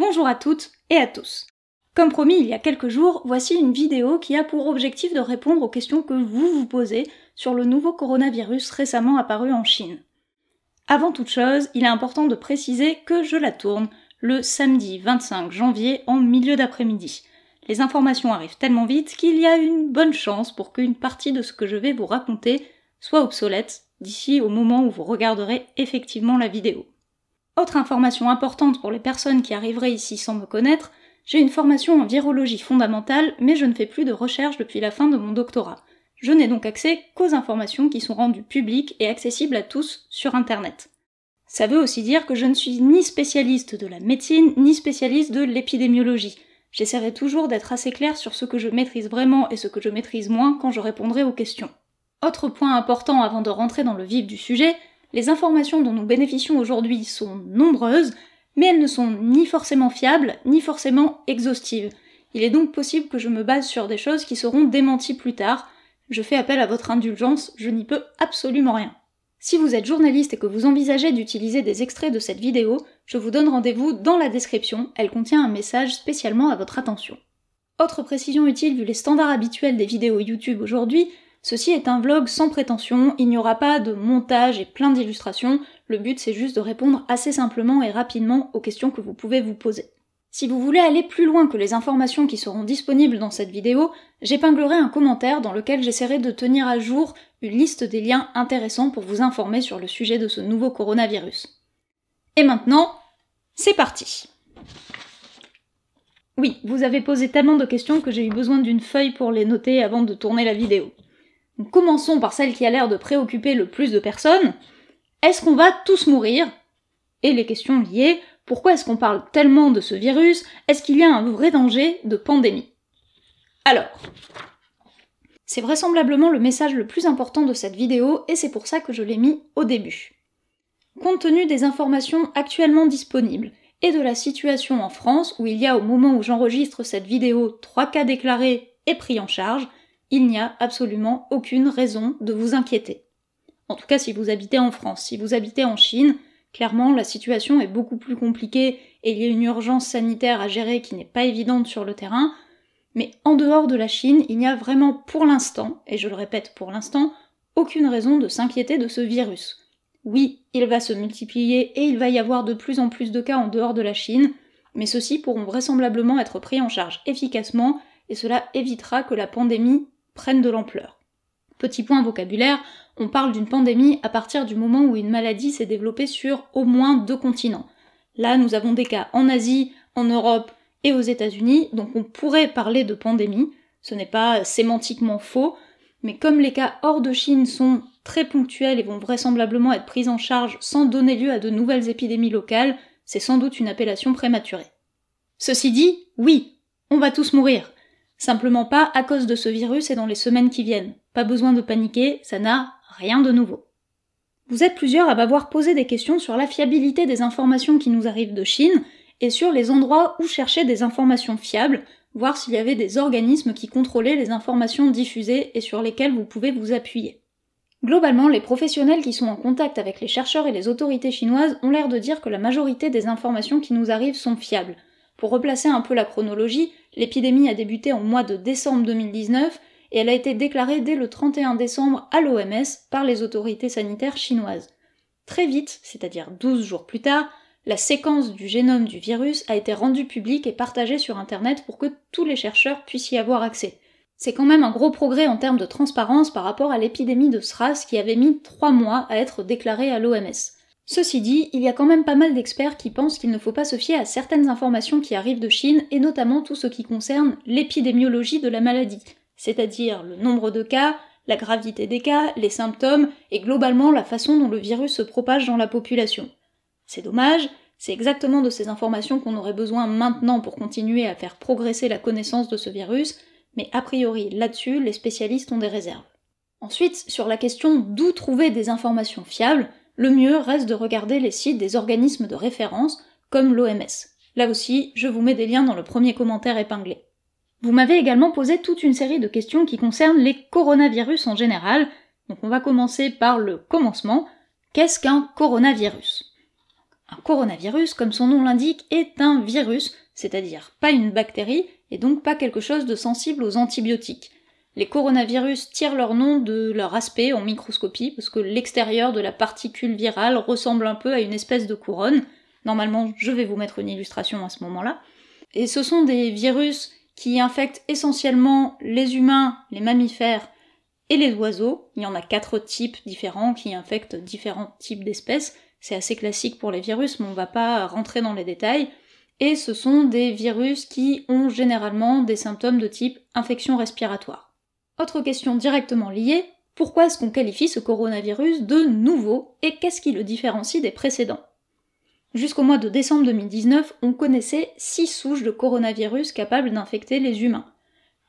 Bonjour à toutes et à tous. Comme promis il y a quelques jours, voici une vidéo qui a pour objectif de répondre aux questions que vous vous posez sur le nouveau coronavirus récemment apparu en Chine. Avant toute chose, il est important de préciser que je la tourne le samedi 25 janvier en milieu d'après-midi. Les informations arrivent tellement vite qu'il y a une bonne chance pour qu'une partie de ce que je vais vous raconter soit obsolète d'ici au moment où vous regarderez effectivement la vidéo. Autre information importante pour les personnes qui arriveraient ici sans me connaître, j'ai une formation en virologie fondamentale, mais je ne fais plus de recherche depuis la fin de mon doctorat. Je n'ai donc accès qu'aux informations qui sont rendues publiques et accessibles à tous sur Internet. Ça veut aussi dire que je ne suis ni spécialiste de la médecine, ni spécialiste de l'épidémiologie. J'essaierai toujours d'être assez claire sur ce que je maîtrise vraiment et ce que je maîtrise moins quand je répondrai aux questions. Autre point important avant de rentrer dans le vif du sujet, les informations dont nous bénéficions aujourd'hui sont nombreuses, mais elles ne sont ni forcément fiables, ni forcément exhaustives. Il est donc possible que je me base sur des choses qui seront démenties plus tard. Je fais appel à votre indulgence, je n'y peux absolument rien. Si vous êtes journaliste et que vous envisagez d'utiliser des extraits de cette vidéo, je vous donne rendez-vous dans la description, elle contient un message spécialement à votre attention. Autre précision utile vu les standards habituels des vidéos YouTube aujourd'hui, ceci est un vlog sans prétention, il n'y aura pas de montage et plein d'illustrations, le but c'est juste de répondre assez simplement et rapidement aux questions que vous pouvez vous poser. Si vous voulez aller plus loin que les informations qui seront disponibles dans cette vidéo, j'épinglerai un commentaire dans lequel j'essaierai de tenir à jour une liste des liens intéressants pour vous informer sur le sujet de ce nouveau coronavirus. Et maintenant, c'est parti! Oui, vous avez posé tellement de questions que j'ai eu besoin d'une feuille pour les noter avant de tourner la vidéo. Donc, commençons par celle qui a l'air de préoccuper le plus de personnes. Est-ce qu'on va tous mourir? Et les questions liées, pourquoi est-ce qu'on parle tellement de ce virus? Est-ce qu'il y a un vrai danger de pandémie? Alors, c'est vraisemblablement le message le plus important de cette vidéo et c'est pour ça que je l'ai mis au début. Compte tenu des informations actuellement disponibles et de la situation en France où il y a au moment où j'enregistre cette vidéo 3 cas déclarés et pris en charge, il n'y a absolument aucune raison de vous inquiéter. En tout cas si vous habitez en France, si vous habitez en Chine, clairement la situation est beaucoup plus compliquée et il y a une urgence sanitaire à gérer qui n'est pas évidente sur le terrain, mais en dehors de la Chine, il n'y a vraiment pour l'instant, et je le répète pour l'instant, aucune raison de s'inquiéter de ce virus. Oui, il va se multiplier et il va y avoir de plus en plus de cas en dehors de la Chine, mais ceux-ci pourront vraisemblablement être pris en charge efficacement et cela évitera que la pandémie prennent de l'ampleur. Petit point vocabulaire, on parle d'une pandémie à partir du moment où une maladie s'est développée sur au moins 2 continents. Là, nous avons des cas en Asie, en Europe et aux États-Unis, donc on pourrait parler de pandémie, ce n'est pas sémantiquement faux, mais comme les cas hors de Chine sont très ponctuels et vont vraisemblablement être pris en charge sans donner lieu à de nouvelles épidémies locales, c'est sans doute une appellation prématurée. Ceci dit, oui, on va tous mourir. Simplement pas à cause de ce virus et dans les semaines qui viennent. Pas besoin de paniquer, ça n'a rien de nouveau. Vous êtes plusieurs à m'avoir posé des questions sur la fiabilité des informations qui nous arrivent de Chine et sur les endroits où chercher des informations fiables, voir s'il y avait des organismes qui contrôlaient les informations diffusées et sur lesquelles vous pouvez vous appuyer. Globalement, les professionnels qui sont en contact avec les chercheurs et les autorités chinoises ont l'air de dire que la majorité des informations qui nous arrivent sont fiables. Pour replacer un peu la chronologie, l'épidémie a débuté en mois de décembre 2019 et elle a été déclarée dès le 31 décembre à l'OMS par les autorités sanitaires chinoises. Très vite, c'est-à-dire 12 jours plus tard, la séquence du génome du virus a été rendue publique et partagée sur Internet pour que tous les chercheurs puissent y avoir accès. C'est quand même un gros progrès en termes de transparence par rapport à l'épidémie de SRAS qui avait mis 3 mois à être déclarée à l'OMS. Ceci dit, il y a quand même pas mal d'experts qui pensent qu'il ne faut pas se fier à certaines informations qui arrivent de Chine, et notamment tout ce qui concerne l'épidémiologie de la maladie, c'est-à-dire le nombre de cas, la gravité des cas, les symptômes, et globalement la façon dont le virus se propage dans la population. C'est dommage, c'est exactement de ces informations qu'on aurait besoin maintenant pour continuer à faire progresser la connaissance de ce virus, mais a priori là-dessus, les spécialistes ont des réserves. Ensuite, sur la question d'où trouver des informations fiables, le mieux reste de regarder les sites des organismes de référence, comme l'OMS. Là aussi, je vous mets des liens dans le premier commentaire épinglé. Vous m'avez également posé toute une série de questions qui concernent les coronavirus en général, donc on va commencer par le commencement. Qu'est-ce qu'un coronavirus? Un coronavirus, comme son nom l'indique, est un virus, c'est-à-dire pas une bactérie, et donc pas quelque chose de sensible aux antibiotiques. Les coronavirus tirent leur nom de leur aspect en microscopie, parce que l'extérieur de la particule virale ressemble un peu à une espèce de couronne. Normalement, je vais vous mettre une illustration à ce moment-là. Et ce sont des virus qui infectent essentiellement les humains, les mammifères et les oiseaux. Il y en a 4 types différents qui infectent différents types d'espèces. C'est assez classique pour les virus, mais on ne va pas rentrer dans les détails. Et ce sont des virus qui ont généralement des symptômes de type infection respiratoire. Autre question directement liée, pourquoi est-ce qu'on qualifie ce coronavirus de nouveau et qu'est-ce qui le différencie des précédents? Jusqu'au mois de décembre 2019, on connaissait 6 souches de coronavirus capables d'infecter les humains.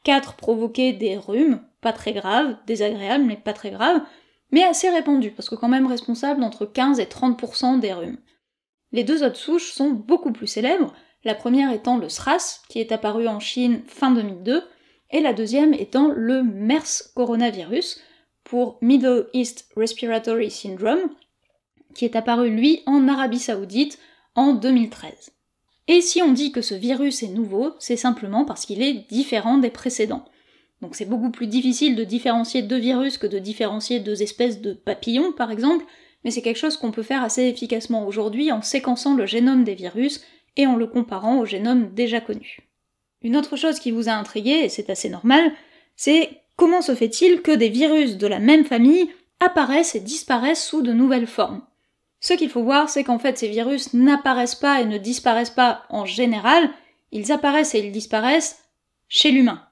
4 provoquaient des rhumes, pas très graves, désagréables mais pas très graves, mais assez répandus, parce que quand même responsables d'entre 15 et 30% des rhumes. Les 2 autres souches sont beaucoup plus célèbres, la première étant le SRAS, qui est apparu en Chine fin 2002, et la deuxième étant le MERS coronavirus, pour Middle East Respiratory Syndrome, qui est apparu lui en Arabie Saoudite en 2013. Et si on dit que ce virus est nouveau, c'est simplement parce qu'il est différent des précédents. Donc c'est beaucoup plus difficile de différencier 2 virus que de différencier 2 espèces de papillons par exemple, mais c'est quelque chose qu'on peut faire assez efficacement aujourd'hui en séquençant le génome des virus et en le comparant au génome déjà connu. Une autre chose qui vous a intrigué, et c'est assez normal, c'est comment se fait-il que des virus de la même famille apparaissent et disparaissent sous de nouvelles formes? Ce qu'il faut voir, c'est qu'en fait ces virus n'apparaissent pas et ne disparaissent pas en général, ils apparaissent et ils disparaissent chez l'humain.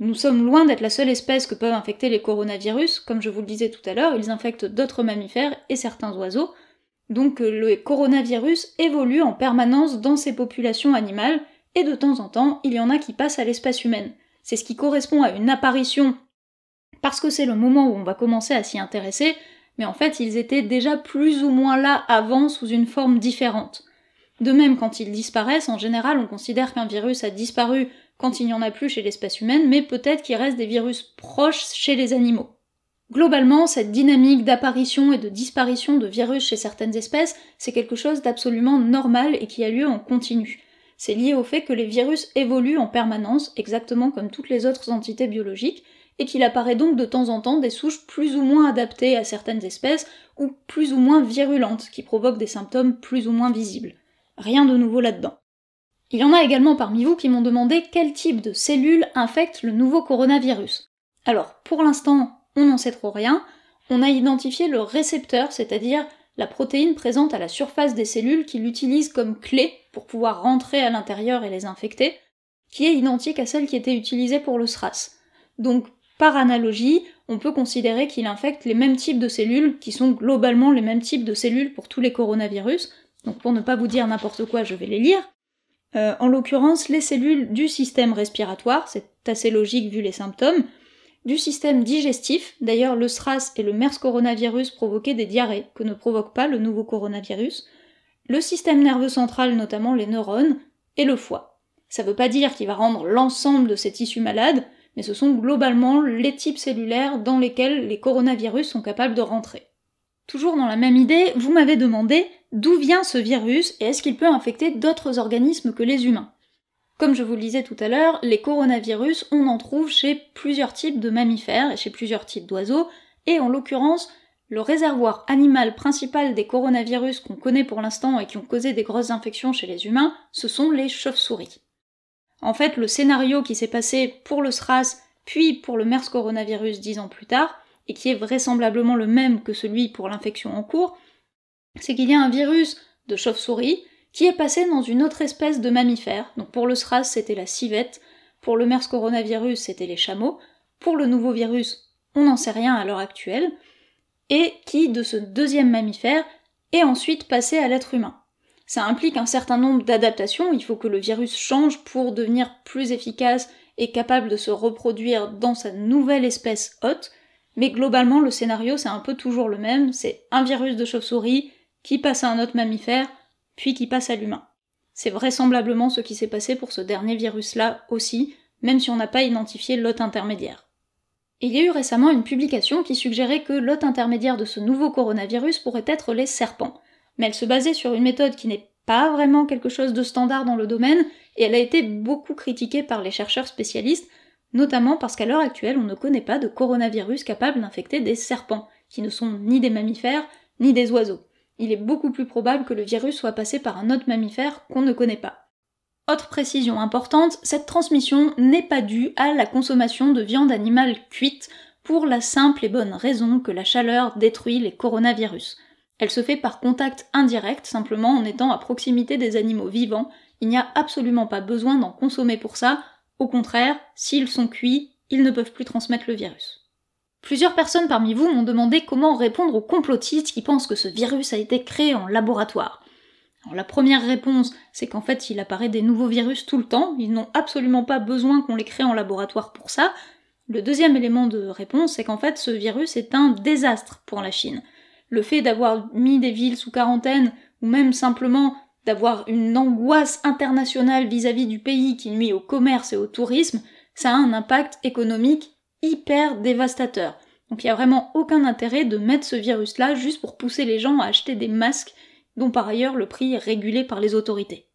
Nous sommes loin d'être la seule espèce que peuvent infecter les coronavirus, comme je vous le disais tout à l'heure, ils infectent d'autres mammifères et certains oiseaux, donc le coronavirus évolue en permanence dans ces populations animales, et de temps en temps, il y en a qui passent à l'espèce humaine. C'est ce qui correspond à une apparition, parce que c'est le moment où on va commencer à s'y intéresser, mais en fait ils étaient déjà plus ou moins là avant sous une forme différente. De même, quand ils disparaissent, en général on considère qu'un virus a disparu quand il n'y en a plus chez l'espèce humaine, mais peut-être qu'il reste des virus proches chez les animaux. Globalement, cette dynamique d'apparition et de disparition de virus chez certaines espèces, c'est quelque chose d'absolument normal et qui a lieu en continu. C'est lié au fait que les virus évoluent en permanence, exactement comme toutes les autres entités biologiques, et qu'il apparaît donc de temps en temps des souches plus ou moins adaptées à certaines espèces, ou plus ou moins virulentes, qui provoquent des symptômes plus ou moins visibles. Rien de nouveau là-dedans. Il y en a également parmi vous qui m'ont demandé quel type de cellules infectent le nouveau coronavirus. Alors, pour l'instant, on n'en sait trop rien, on a identifié le récepteur, c'est-à-dire la protéine présente à la surface des cellules qu'il utilise comme clé pour pouvoir rentrer à l'intérieur et les infecter, qui est identique à celle qui était utilisée pour le SRAS. Donc, par analogie, on peut considérer qu'il infecte les mêmes types de cellules, qui sont globalement les mêmes types de cellules pour tous les coronavirus, donc pour ne pas vous dire n'importe quoi, je vais les lire. En l'occurrence, les cellules du système respiratoire, c'est assez logique vu les symptômes, du système digestif, d'ailleurs le SRAS et le MERS coronavirus provoquaient des diarrhées, que ne provoque pas le nouveau coronavirus, le système nerveux central, notamment les neurones, et le foie. Ça ne veut pas dire qu'il va rendre l'ensemble de ces tissus malades, mais ce sont globalement les types cellulaires dans lesquels les coronavirus sont capables de rentrer. Toujours dans la même idée, vous m'avez demandé d'où vient ce virus et est-ce qu'il peut infecter d'autres organismes que les humains. Comme je vous le disais tout à l'heure, les coronavirus, on en trouve chez plusieurs types de mammifères et chez plusieurs types d'oiseaux, et en l'occurrence, le réservoir animal principal des coronavirus qu'on connaît pour l'instant et qui ont causé des grosses infections chez les humains, ce sont les chauves-souris. En fait, le scénario qui s'est passé pour le SRAS, puis pour le MERS coronavirus 10 ans plus tard, et qui est vraisemblablement le même que celui pour l'infection en cours, c'est qu'il y a un virus de chauve-souris qui est passé dans une autre espèce de mammifère. Donc pour le SRAS, c'était la civette, pour le MERS coronavirus, c'était les chameaux, pour le nouveau virus, on n'en sait rien à l'heure actuelle, et qui, de ce deuxième mammifère, est ensuite passé à l'être humain. Ça implique un certain nombre d'adaptations, il faut que le virus change pour devenir plus efficace et capable de se reproduire dans sa nouvelle espèce hôte, mais globalement le scénario c'est un peu toujours le même, c'est un virus de chauve-souris qui passe à un autre mammifère, puis qui passe à l'humain. C'est vraisemblablement ce qui s'est passé pour ce dernier virus-là aussi, même si on n'a pas identifié l'hôte intermédiaire. Il y a eu récemment une publication qui suggérait que l'hôte intermédiaire de ce nouveau coronavirus pourrait être les serpents. mais elle se basait sur une méthode qui n'est pas vraiment quelque chose de standard dans le domaine, et elle a été beaucoup critiquée par les chercheurs spécialistes, notamment parce qu'à l'heure actuelle, on ne connaît pas de coronavirus capable d'infecter des serpents, qui ne sont ni des mammifères, ni des oiseaux. Il est beaucoup plus probable que le virus soit passé par un autre mammifère qu'on ne connaît pas. Autre précision importante, cette transmission n'est pas due à la consommation de viande animale cuite, pour la simple et bonne raison que la chaleur détruit les coronavirus. Elle se fait par contact indirect, simplement en étant à proximité des animaux vivants. Il n'y a absolument pas besoin d'en consommer pour ça, au contraire, s'ils sont cuits, ils ne peuvent plus transmettre le virus. Plusieurs personnes parmi vous m'ont demandé comment répondre aux complotistes qui pensent que ce virus a été créé en laboratoire. Alors la première réponse, c'est qu'en fait il apparaît des nouveaux virus tout le temps, ils n'ont absolument pas besoin qu'on les crée en laboratoire pour ça. Le deuxième élément de réponse, c'est qu'en fait ce virus est un désastre pour la Chine. Le fait d'avoir mis des villes sous quarantaine, ou même simplement d'avoir une angoisse internationale vis-à-vis du pays qui nuit au commerce et au tourisme, ça a un impact économique hyper dévastateur. Donc il n'y a vraiment aucun intérêt de mettre ce virus-là juste pour pousser les gens à acheter des masques, dont par ailleurs le prix est régulé par les autorités.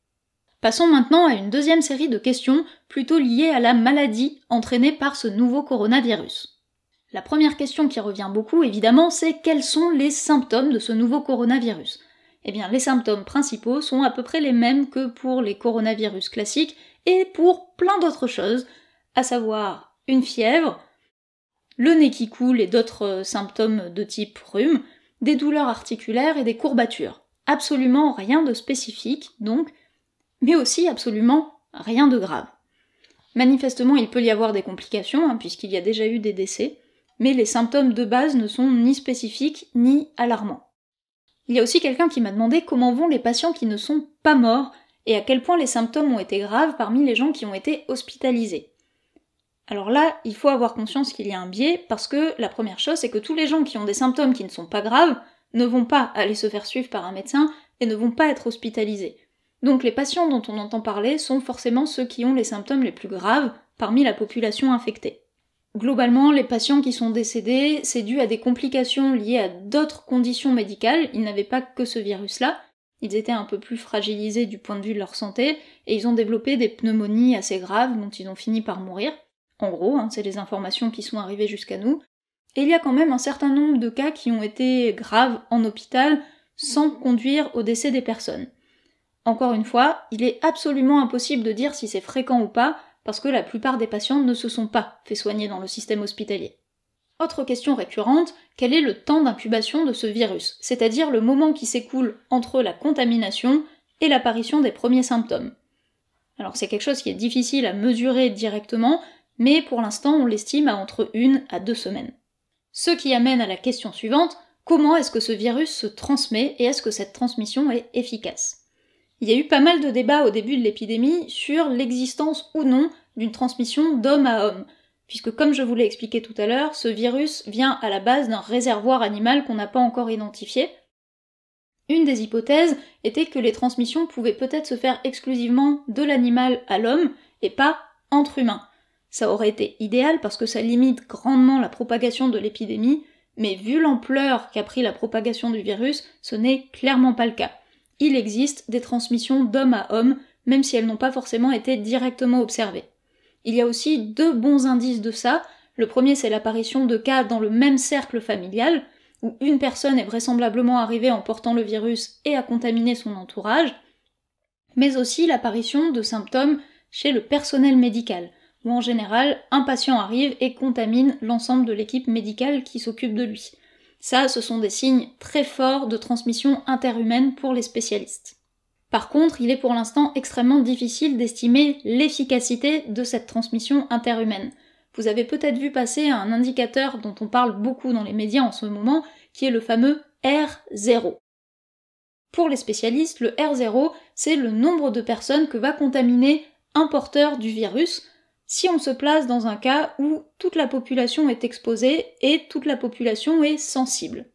Passons maintenant à une deuxième série de questions plutôt liées à la maladie entraînée par ce nouveau coronavirus. La première question qui revient beaucoup évidemment, c'est quels sont les symptômes de ce nouveau coronavirus ? Eh bien les symptômes principaux sont à peu près les mêmes que pour les coronavirus classiques et pour plein d'autres choses, à savoir une fièvre, le nez qui coule et d'autres symptômes de type rhume, des douleurs articulaires et des courbatures. Absolument rien de spécifique, donc, mais aussi absolument rien de grave. Manifestement, il peut y avoir des complications, puisqu'il y a déjà eu des décès, mais les symptômes de base ne sont ni spécifiques ni alarmants. Il y a aussi quelqu'un qui m'a demandé comment vont les patients qui ne sont pas morts, et à quel point les symptômes ont été graves parmi les gens qui ont été hospitalisés. Alors là, il faut avoir conscience qu'il y a un biais, parce que la première chose, c'est que tous les gens qui ont des symptômes qui ne sont pas graves ne vont pas aller se faire suivre par un médecin et ne vont pas être hospitalisés. Donc les patients dont on entend parler sont forcément ceux qui ont les symptômes les plus graves parmi la population infectée. Globalement, les patients qui sont décédés, c'est dû à des complications liées à d'autres conditions médicales, ils n'avaient pas que ce virus-là, ils étaient un peu plus fragilisés du point de vue de leur santé, et ils ont développé des pneumonies assez graves dont ils ont fini par mourir. En gros, c'est les informations qui sont arrivées jusqu'à nous. Et il y a quand même un certain nombre de cas qui ont été graves en hôpital sans conduire au décès des personnes. Encore une fois, il est absolument impossible de dire si c'est fréquent ou pas, parce que la plupart des patients ne se sont pas fait soigner dans le système hospitalier. Autre question récurrente, quel est le temps d'incubation de ce virus, c'est-à-dire le moment qui s'écoule entre la contamination et l'apparition des premiers symptômes. Alors c'est quelque chose qui est difficile à mesurer directement, mais pour l'instant on l'estime à entre 1 à 2 semaines. Ce qui amène à la question suivante, comment est-ce que ce virus se transmet et est-ce que cette transmission est efficace ? Il y a eu pas mal de débats au début de l'épidémie sur l'existence ou non d'une transmission d'homme à homme, puisque comme je vous l'ai expliqué tout à l'heure, ce virus vient à la base d'un réservoir animal qu'on n'a pas encore identifié. Une des hypothèses était que les transmissions pouvaient peut-être se faire exclusivement de l'animal à l'homme et pas entre humains. Ça aurait été idéal parce que ça limite grandement la propagation de l'épidémie, mais vu l'ampleur qu'a pris la propagation du virus, ce n'est clairement pas le cas. Il existe des transmissions d'homme à homme, même si elles n'ont pas forcément été directement observées. Il y a aussi 2 bons indices de ça. Le premier, c'est l'apparition de cas dans le même cercle familial, où une personne est vraisemblablement arrivée en portant le virus et a contaminé son entourage, mais aussi l'apparition de symptômes chez le personnel médical, où en général, un patient arrive et contamine l'ensemble de l'équipe médicale qui s'occupe de lui. Ça, ce sont des signes très forts de transmission interhumaine pour les spécialistes. Par contre, il est pour l'instant extrêmement difficile d'estimer l'efficacité de cette transmission interhumaine. Vous avez peut-être vu passer un indicateur dont on parle beaucoup dans les médias en ce moment, qui est le fameux R0. Pour les spécialistes, le R0, c'est le nombre de personnes que va contaminer un porteur du virus, si on se place dans un cas où toute la population est exposée et toute la population est sensible.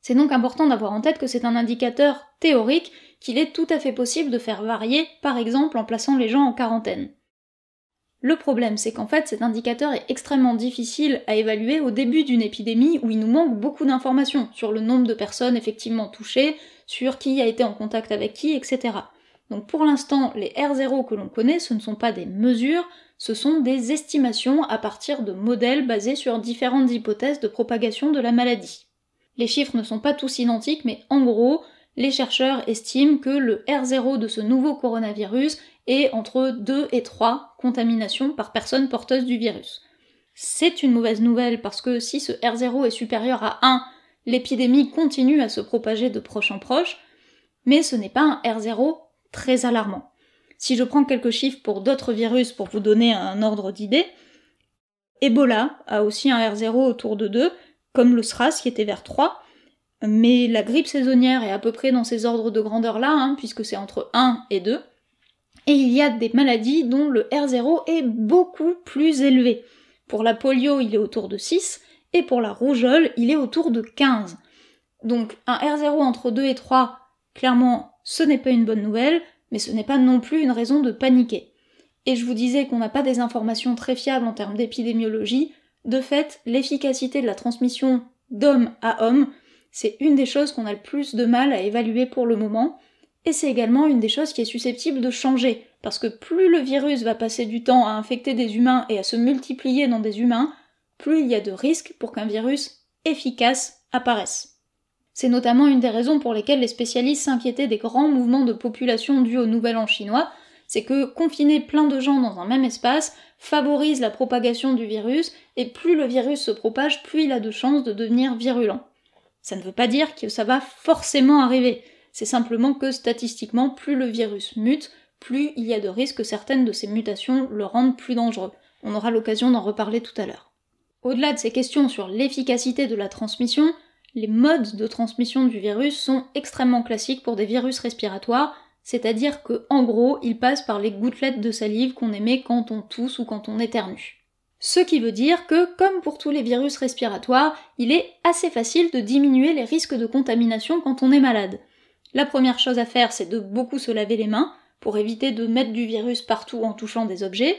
C'est donc important d'avoir en tête que c'est un indicateur théorique qu'il est tout à fait possible de faire varier, par exemple en plaçant les gens en quarantaine. Le problème, c'est qu'en fait, cet indicateur est extrêmement difficile à évaluer au début d'une épidémie où il nous manque beaucoup d'informations sur le nombre de personnes effectivement touchées, sur qui a été en contact avec qui, etc. Donc pour l'instant, les R0 que l'on connaît, ce ne sont pas des mesures, ce sont des estimations à partir de modèles basés sur différentes hypothèses de propagation de la maladie. Les chiffres ne sont pas tous identiques, mais en gros, les chercheurs estiment que le R0 de ce nouveau coronavirus est entre 2 et 3 contaminations par personne porteuse du virus. C'est une mauvaise nouvelle parce que si ce R0 est supérieur à 1, l'épidémie continue à se propager de proche en proche, mais ce n'est pas un R0 très alarmant. Si je prends quelques chiffres pour d'autres virus pour vous donner un ordre d'idée, Ebola a aussi un R0 autour de 2, comme le SRAS qui était vers 3, mais la grippe saisonnière est à peu près dans ces ordres de grandeur-là, puisque c'est entre 1 et 2, et il y a des maladies dont le R0 est beaucoup plus élevé. Pour la polio, il est autour de 6, et pour la rougeole, il est autour de 15. Donc un R0 entre 2 et 3, clairement, ce n'est pas une bonne nouvelle, mais ce n'est pas non plus une raison de paniquer. Et je vous disais qu'on n'a pas des informations très fiables en termes d'épidémiologie. De fait, l'efficacité de la transmission d'homme à homme, c'est une des choses qu'on a le plus de mal à évaluer pour le moment, et c'est également une des choses qui est susceptible de changer, parce que plus le virus va passer du temps à infecter des humains et à se multiplier dans des humains, plus il y a de risques pour qu'un virus efficace apparaisse. C'est notamment une des raisons pour lesquelles les spécialistes s'inquiétaient des grands mouvements de population dus au Nouvel An chinois, c'est que confiner plein de gens dans un même espace favorise la propagation du virus, et plus le virus se propage, plus il a de chances de devenir virulent. Ça ne veut pas dire que ça va forcément arriver, c'est simplement que statistiquement, plus le virus mute, plus il y a de risques que certaines de ces mutations le rendent plus dangereux. On aura l'occasion d'en reparler tout à l'heure. Au-delà de ces questions sur l'efficacité de la transmission, les modes de transmission du virus sont extrêmement classiques pour des virus respiratoires, c'est-à-dire que, en gros, ils passent par les gouttelettes de salive qu'on émet quand on tousse ou quand on éternue. Ce qui veut dire que, comme pour tous les virus respiratoires, il est assez facile de diminuer les risques de contamination quand on est malade. La première chose à faire, c'est de beaucoup se laver les mains, pour éviter de mettre du virus partout en touchant des objets.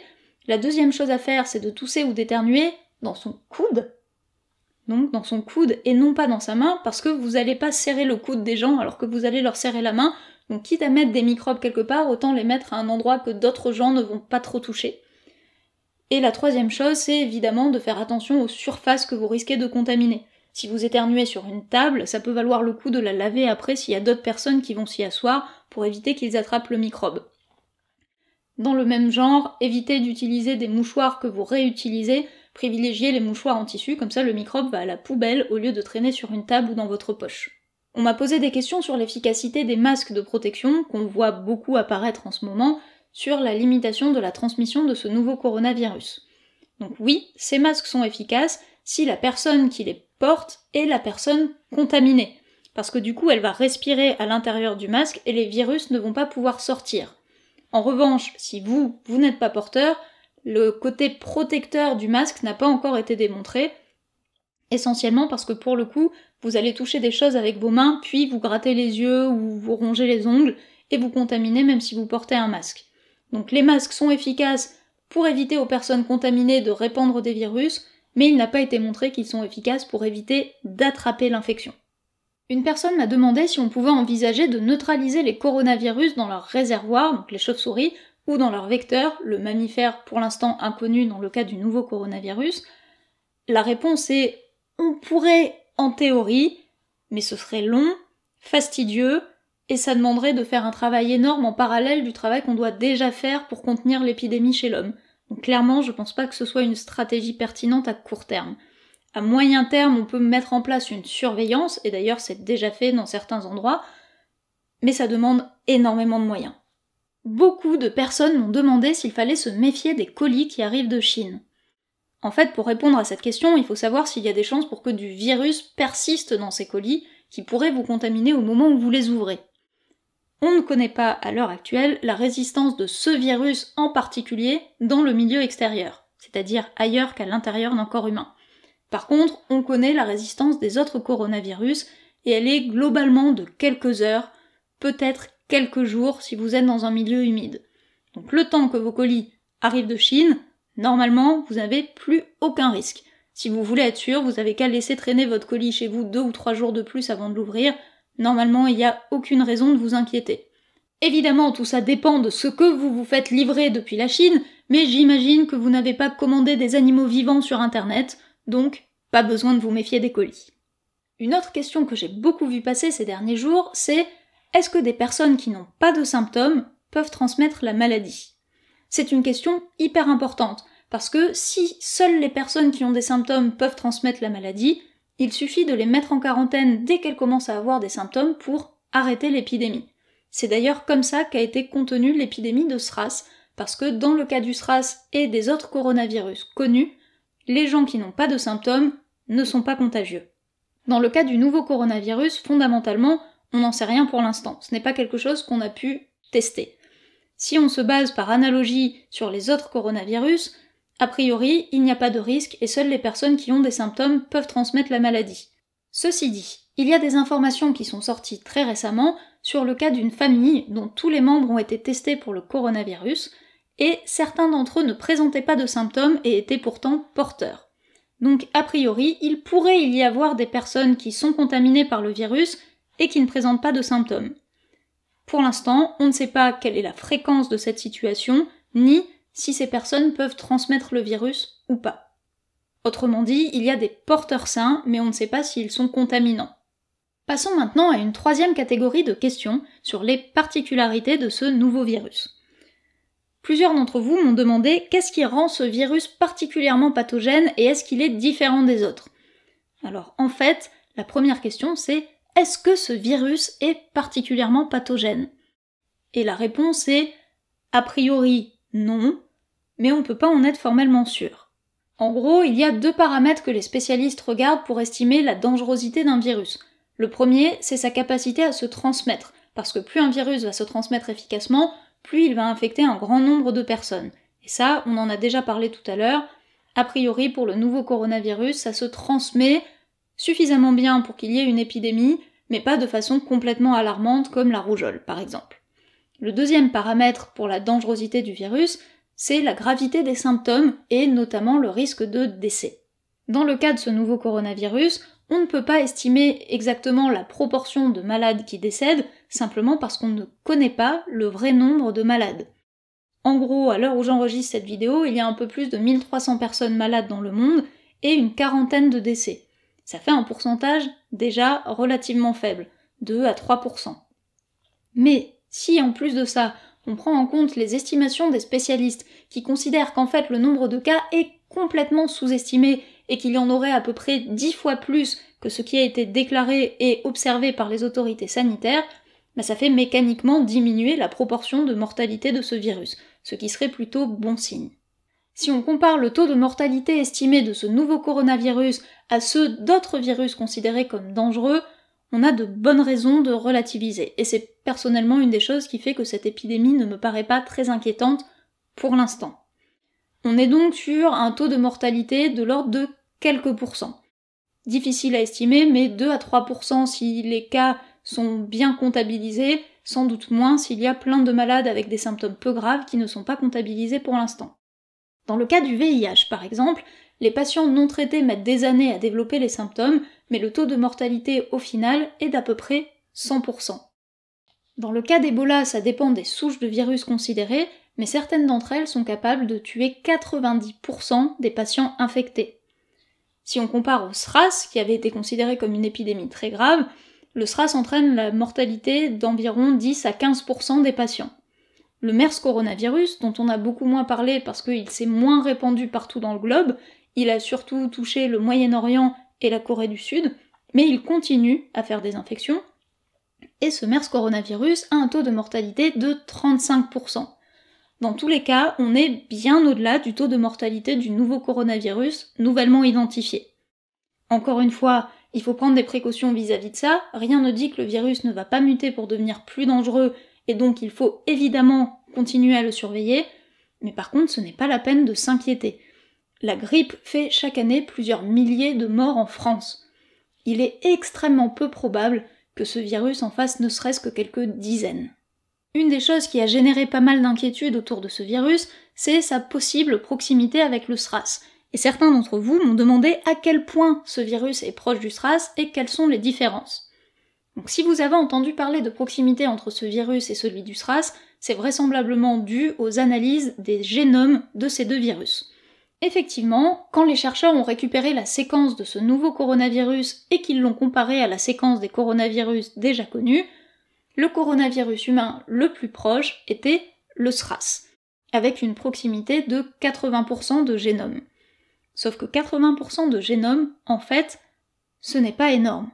La deuxième chose à faire, c'est de tousser ou d'éternuer dans son coude. Donc dans son coude et non pas dans sa main, parce que vous n'allez pas serrer le coude des gens alors que vous allez leur serrer la main, donc quitte à mettre des microbes quelque part, autant les mettre à un endroit que d'autres gens ne vont pas trop toucher. Et la troisième chose, c'est évidemment de faire attention aux surfaces que vous risquez de contaminer. Si vous éternuez sur une table, ça peut valoir le coup de la laver après s'il y a d'autres personnes qui vont s'y asseoir pour éviter qu'ils attrapent le microbe. Dans le même genre, évitez d'utiliser des mouchoirs que vous réutilisez, privilégiez les mouchoirs en tissu, comme ça le microbe va à la poubelle au lieu de traîner sur une table ou dans votre poche. On m'a posé des questions sur l'efficacité des masques de protection, qu'on voit beaucoup apparaître en ce moment, sur la limitation de la transmission de ce nouveau coronavirus. Donc oui, ces masques sont efficaces si la personne qui les porte est la personne contaminée, parce que du coup elle va respirer à l'intérieur du masque et les virus ne vont pas pouvoir sortir. En revanche, si vous n'êtes pas porteur, le côté protecteur du masque n'a pas encore été démontré, essentiellement parce que pour le coup, vous allez toucher des choses avec vos mains, puis vous grattez les yeux ou vous rongez les ongles, et vous contaminez même si vous portez un masque. Donc les masques sont efficaces pour éviter aux personnes contaminées de répandre des virus, mais il n'a pas été montré qu'ils sont efficaces pour éviter d'attraper l'infection. Une personne m'a demandé si on pouvait envisager de neutraliser les coronavirus dans leur réservoir, donc les chauves-souris, ou dans leur vecteur, le mammifère pour l'instant inconnu dans le cas du nouveau coronavirus. La réponse est « on pourrait en théorie, mais ce serait long, fastidieux, et ça demanderait de faire un travail énorme en parallèle du travail qu'on doit déjà faire pour contenir l'épidémie chez l'homme. » Donc clairement, je pense pas que ce soit une stratégie pertinente à court terme. À moyen terme, on peut mettre en place une surveillance, et d'ailleurs c'est déjà fait dans certains endroits, mais ça demande énormément de moyens. Beaucoup de personnes m'ont demandé s'il fallait se méfier des colis qui arrivent de Chine. En fait, pour répondre à cette question, il faut savoir s'il y a des chances pour que du virus persiste dans ces colis qui pourraient vous contaminer au moment où vous les ouvrez. On ne connaît pas, à l'heure actuelle, la résistance de ce virus en particulier dans le milieu extérieur, c'est-à-dire ailleurs qu'à l'intérieur d'un corps humain. Par contre, on connaît la résistance des autres coronavirus, et elle est globalement de quelques heures, peut-être quelques jours si vous êtes dans un milieu humide. Donc le temps que vos colis arrivent de Chine, normalement, vous n'avez plus aucun risque. Si vous voulez être sûr, vous n'avez qu'à laisser traîner votre colis chez vous 2 ou 3 jours de plus avant de l'ouvrir. Normalement, il n'y a aucune raison de vous inquiéter. Évidemment, tout ça dépend de ce que vous vous faites livrer depuis la Chine, mais j'imagine que vous n'avez pas commandé des animaux vivants sur Internet, donc pas besoin de vous méfier des colis. Une autre question que j'ai beaucoup vu passer ces derniers jours, c'est « Est-ce que des personnes qui n'ont pas de symptômes peuvent transmettre la maladie ?» C'est une question hyper importante, parce que si seules les personnes qui ont des symptômes peuvent transmettre la maladie, il suffit de les mettre en quarantaine dès qu'elles commencent à avoir des symptômes pour arrêter l'épidémie. C'est d'ailleurs comme ça qu'a été contenue l'épidémie de SRAS, parce que dans le cas du SRAS et des autres coronavirus connus, les gens qui n'ont pas de symptômes ne sont pas contagieux. Dans le cas du nouveau coronavirus, fondamentalement, on n'en sait rien pour l'instant. Ce n'est pas quelque chose qu'on a pu tester. Si on se base par analogie sur les autres coronavirus, a priori, il n'y a pas de risque et seules les personnes qui ont des symptômes peuvent transmettre la maladie. Ceci dit, il y a des informations qui sont sorties très récemment sur le cas d'une famille dont tous les membres ont été testés pour le coronavirus et certains d'entre eux ne présentaient pas de symptômes et étaient pourtant porteurs. Donc a priori, il pourrait y avoir des personnes qui sont contaminées par le virus et qui ne présentent pas de symptômes. Pour l'instant, on ne sait pas quelle est la fréquence de cette situation, ni si ces personnes peuvent transmettre le virus ou pas. Autrement dit, il y a des porteurs sains, mais on ne sait pas s'ils sont contaminants. Passons maintenant à une troisième catégorie de questions sur les particularités de ce nouveau virus. Plusieurs d'entre vous m'ont demandé qu'est-ce qui rend ce virus particulièrement pathogène et est-ce qu'il est différent des autres. Alors en fait, la première question c'est est-ce que ce virus est particulièrement pathogène? Et la réponse est a priori non, mais on ne peut pas en être formellement sûr. En gros, il y a 2 paramètres que les spécialistes regardent pour estimer la dangerosité d'un virus. Le premier, c'est sa capacité à se transmettre, parce que plus un virus va se transmettre efficacement, plus il va infecter un grand nombre de personnes. Et ça, on en a déjà parlé tout à l'heure, a priori pour le nouveau coronavirus, ça se transmet suffisamment bien pour qu'il y ait une épidémie, mais pas de façon complètement alarmante comme la rougeole, par exemple. Le deuxième paramètre pour la dangerosité du virus, c'est la gravité des symptômes et notamment le risque de décès. Dans le cas de ce nouveau coronavirus, on ne peut pas estimer exactement la proportion de malades qui décèdent, simplement parce qu'on ne connaît pas le vrai nombre de malades. En gros, à l'heure où j'enregistre cette vidéo, il y a un peu plus de 1300 personnes malades dans le monde et une quarantaine de décès. Ça fait un pourcentage déjà relativement faible, 2 à 3%. Mais si en plus de ça, on prend en compte les estimations des spécialistes qui considèrent qu'en fait le nombre de cas est complètement sous-estimé et qu'il y en aurait à peu près 10 fois plus que ce qui a été déclaré et observé par les autorités sanitaires, bah ça fait mécaniquement diminuer la proportion de mortalité de ce virus, ce qui serait plutôt bon signe. Si on compare le taux de mortalité estimé de ce nouveau coronavirus à ceux d'autres virus considérés comme dangereux, on a de bonnes raisons de relativiser, et c'est personnellement une des choses qui fait que cette épidémie ne me paraît pas très inquiétante pour l'instant. On est donc sur un taux de mortalité de l'ordre de quelques pourcents. Difficile à estimer, mais 2 à 3% si les cas sont bien comptabilisés, sans doute moins s'il y a plein de malades avec des symptômes peu graves qui ne sont pas comptabilisés pour l'instant. Dans le cas du VIH, par exemple, les patients non traités mettent des années à développer les symptômes, mais le taux de mortalité au final est d'à peu près 100%. Dans le cas d'Ebola, ça dépend des souches de virus considérées, mais certaines d'entre elles sont capables de tuer 90% des patients infectés. Si on compare au SRAS, qui avait été considéré comme une épidémie très grave, le SRAS entraîne la mortalité d'environ 10 à 15% des patients. Le MERS coronavirus, dont on a beaucoup moins parlé parce qu'il s'est moins répandu partout dans le globe, il a surtout touché le Moyen-Orient et la Corée du Sud, mais il continue à faire des infections, et ce MERS coronavirus a un taux de mortalité de 35%. Dans tous les cas, on est bien au-delà du taux de mortalité du nouveau coronavirus nouvellement identifié. Encore une fois, il faut prendre des précautions vis-à-vis de ça, rien ne dit que le virus ne va pas muter pour devenir plus dangereux et donc il faut évidemment continuer à le surveiller, mais par contre ce n'est pas la peine de s'inquiéter. La grippe fait chaque année plusieurs milliers de morts en France. Il est extrêmement peu probable que ce virus en fasse ne serait-ce que quelques dizaines. Une des choses qui a généré pas mal d'inquiétudes autour de ce virus, c'est sa possible proximité avec le SRAS. Et certains d'entre vous m'ont demandé à quel point ce virus est proche du SRAS et quelles sont les différences. Donc si vous avez entendu parler de proximité entre ce virus et celui du SRAS, c'est vraisemblablement dû aux analyses des génomes de ces deux virus. Effectivement, quand les chercheurs ont récupéré la séquence de ce nouveau coronavirus et qu'ils l'ont comparée à la séquence des coronavirus déjà connus, le coronavirus humain le plus proche était le SRAS, avec une proximité de 80% de génome. Sauf que 80% de génome, en fait, ce n'est pas énorme.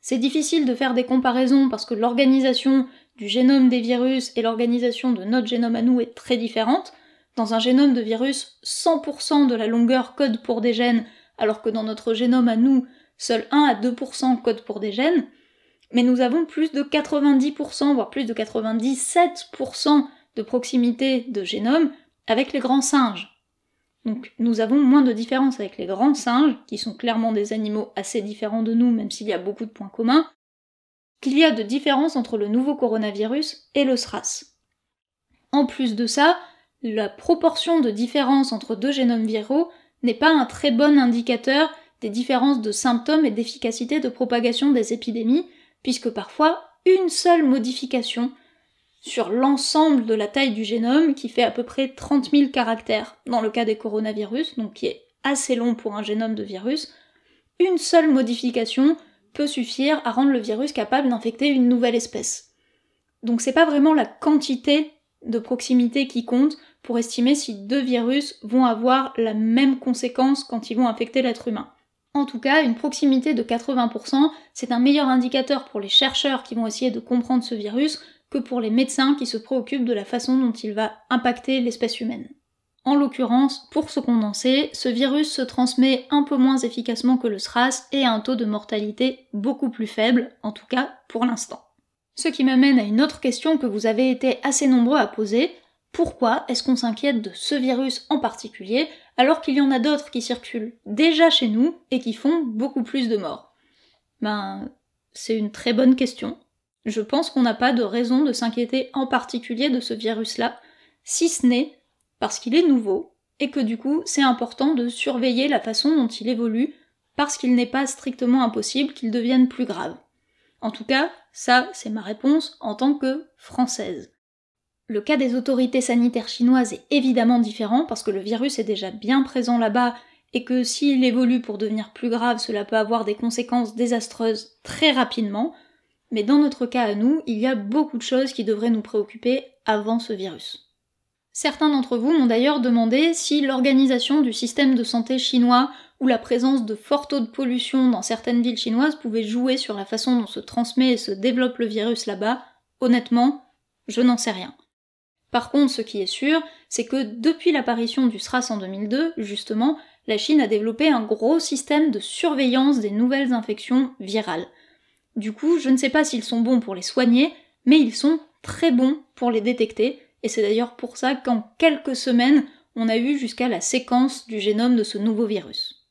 C'est difficile de faire des comparaisons parce que l'organisation du génome des virus et l'organisation de notre génome à nous est très différente. Dans un génome de virus, 100% de la longueur code pour des gènes, alors que dans notre génome à nous, seul 1 à 2% code pour des gènes. Mais nous avons plus de 90%, voire plus de 97% de proximité de génome avec les grands singes. Donc nous avons moins de différence avec les grands singes, qui sont clairement des animaux assez différents de nous, même s'il y a beaucoup de points communs, qu'il y a de différence entre le nouveau coronavirus et le SRAS. En plus de ça, la proportion de différence entre deux génomes viraux n'est pas un très bon indicateur des différences de symptômes et d'efficacité de propagation des épidémies, puisque parfois une seule modification sur l'ensemble de la taille du génome, qui fait à peu près 30 000 caractères dans le cas des coronavirus, donc qui est assez long pour un génome de virus, une seule modification peut suffire à rendre le virus capable d'infecter une nouvelle espèce. Donc c'est pas vraiment la quantité de proximité qui compte pour estimer si deux virus vont avoir la même conséquence quand ils vont infecter l'être humain. En tout cas, une proximité de 80%, c'est un meilleur indicateur pour les chercheurs qui vont essayer de comprendre ce virus que pour les médecins qui se préoccupent de la façon dont il va impacter l'espèce humaine. En l'occurrence, pour se condenser, ce virus se transmet un peu moins efficacement que le SRAS et a un taux de mortalité beaucoup plus faible, en tout cas pour l'instant. Ce qui m'amène à une autre question que vous avez été assez nombreux à poser, pourquoi est-ce qu'on s'inquiète de ce virus en particulier, alors qu'il y en a d'autres qui circulent déjà chez nous et qui font beaucoup plus de morts? Ben, c'est une très bonne question. Je pense qu'on n'a pas de raison de s'inquiéter en particulier de ce virus-là, si ce n'est parce qu'il est nouveau, et que du coup c'est important de surveiller la façon dont il évolue, parce qu'il n'est pas strictement impossible qu'il devienne plus grave. En tout cas, ça c'est ma réponse en tant que française. Le cas des autorités sanitaires chinoises est évidemment différent, parce que le virus est déjà bien présent là-bas, et que s'il évolue pour devenir plus grave, cela peut avoir des conséquences désastreuses très rapidement, mais dans notre cas à nous, il y a beaucoup de choses qui devraient nous préoccuper avant ce virus. Certains d'entre vous m'ont d'ailleurs demandé si l'organisation du système de santé chinois ou la présence de forts taux de pollution dans certaines villes chinoises pouvait jouer sur la façon dont se transmet et se développe le virus là-bas. Honnêtement, je n'en sais rien. Par contre, ce qui est sûr, c'est que depuis l'apparition du SRAS en 2002, justement, la Chine a développé un gros système de surveillance des nouvelles infections virales. Du coup, je ne sais pas s'ils sont bons pour les soigner, mais ils sont très bons pour les détecter, et c'est d'ailleurs pour ça qu'en quelques semaines, on a eu jusqu'à la séquence du génome de ce nouveau virus.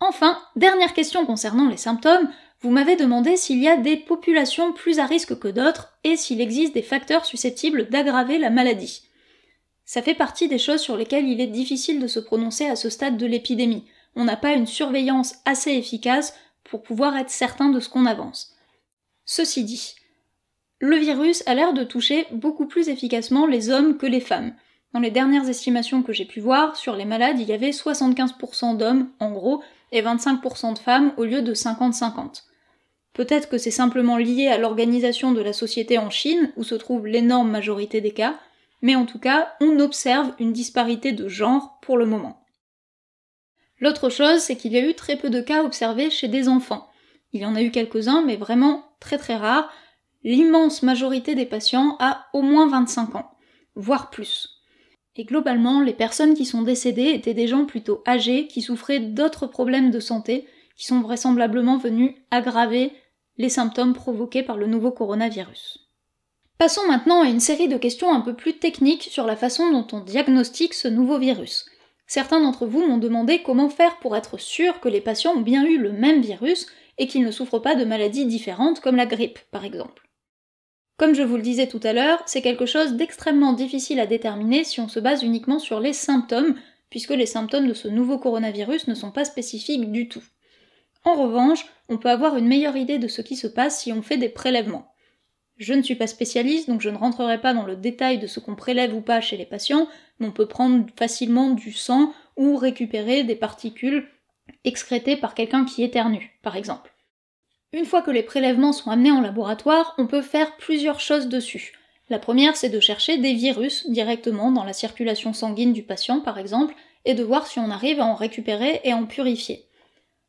Enfin, dernière question concernant les symptômes, vous m'avez demandé s'il y a des populations plus à risque que d'autres, et s'il existe des facteurs susceptibles d'aggraver la maladie. Ça fait partie des choses sur lesquelles il est difficile de se prononcer à ce stade de l'épidémie. On n'a pas une surveillance assez efficace pour pouvoir être certain de ce qu'on avance. Ceci dit, le virus a l'air de toucher beaucoup plus efficacement les hommes que les femmes. Dans les dernières estimations que j'ai pu voir, sur les malades, il y avait 75% d'hommes, en gros, et 25% de femmes au lieu de 50-50. Peut-être que c'est simplement lié à l'organisation de la société en Chine, où se trouve l'énorme majorité des cas, mais en tout cas, on observe une disparité de genre pour le moment. L'autre chose, c'est qu'il y a eu très peu de cas observés chez des enfants. Il y en a eu quelques-uns, mais vraiment très très rares. L'immense majorité des patients a au moins 25 ans, voire plus. Et globalement, les personnes qui sont décédées étaient des gens plutôt âgés, qui souffraient d'autres problèmes de santé, qui sont vraisemblablement venus aggraver les symptômes provoqués par le nouveau coronavirus. Passons maintenant à une série de questions un peu plus techniques sur la façon dont on diagnostique ce nouveau virus. Certains d'entre vous m'ont demandé comment faire pour être sûr que les patients ont bien eu le même virus et qu'ils ne souffrent pas de maladies différentes comme la grippe, par exemple. Comme je vous le disais tout à l'heure, c'est quelque chose d'extrêmement difficile à déterminer si on se base uniquement sur les symptômes, puisque les symptômes de ce nouveau coronavirus ne sont pas spécifiques du tout. En revanche, on peut avoir une meilleure idée de ce qui se passe si on fait des prélèvements. Je ne suis pas spécialiste, donc je ne rentrerai pas dans le détail de ce qu'on prélève ou pas chez les patients, mais on peut prendre facilement du sang ou récupérer des particules excrétées par quelqu'un qui éternue, par exemple. Une fois que les prélèvements sont amenés en laboratoire, on peut faire plusieurs choses dessus. La première, c'est de chercher des virus directement dans la circulation sanguine du patient, par exemple, et de voir si on arrive à en récupérer et en purifier.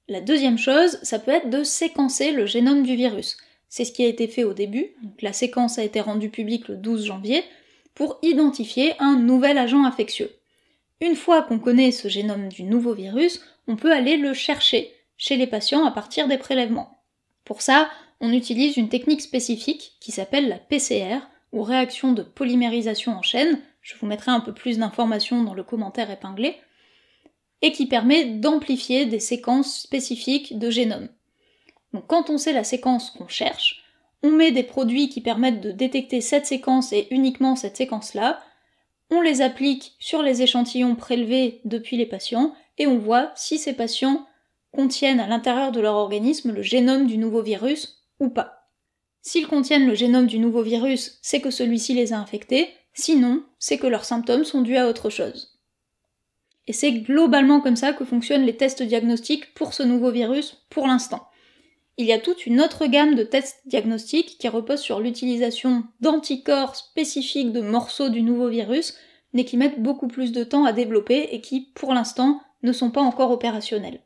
La deuxième chose, ça peut être de séquencer le génome du virus. C'est ce qui a été fait au début, donc la séquence a été rendue publique le 12 janvier, pour identifier un nouvel agent infectieux. Une fois qu'on connaît ce génome du nouveau virus, on peut aller le chercher chez les patients à partir des prélèvements. Pour ça, on utilise une technique spécifique qui s'appelle la PCR, ou réaction de polymérisation en chaîne, je vous mettrai un peu plus d'informations dans le commentaire épinglé, et qui permet d'amplifier des séquences spécifiques de génome. Donc quand on sait la séquence qu'on cherche, on met des produits qui permettent de détecter cette séquence et uniquement cette séquence-là, on les applique sur les échantillons prélevés depuis les patients, et on voit si ces patients contiennent à l'intérieur de leur organisme le génome du nouveau virus ou pas. S'ils contiennent le génome du nouveau virus, c'est que celui-ci les a infectés, sinon c'est que leurs symptômes sont dus à autre chose. Et c'est globalement comme ça que fonctionnent les tests diagnostiques pour ce nouveau virus pour l'instant. Il y a toute une autre gamme de tests diagnostiques qui repose sur l'utilisation d'anticorps spécifiques de morceaux du nouveau virus, mais qui mettent beaucoup plus de temps à développer et qui, pour l'instant, ne sont pas encore opérationnels.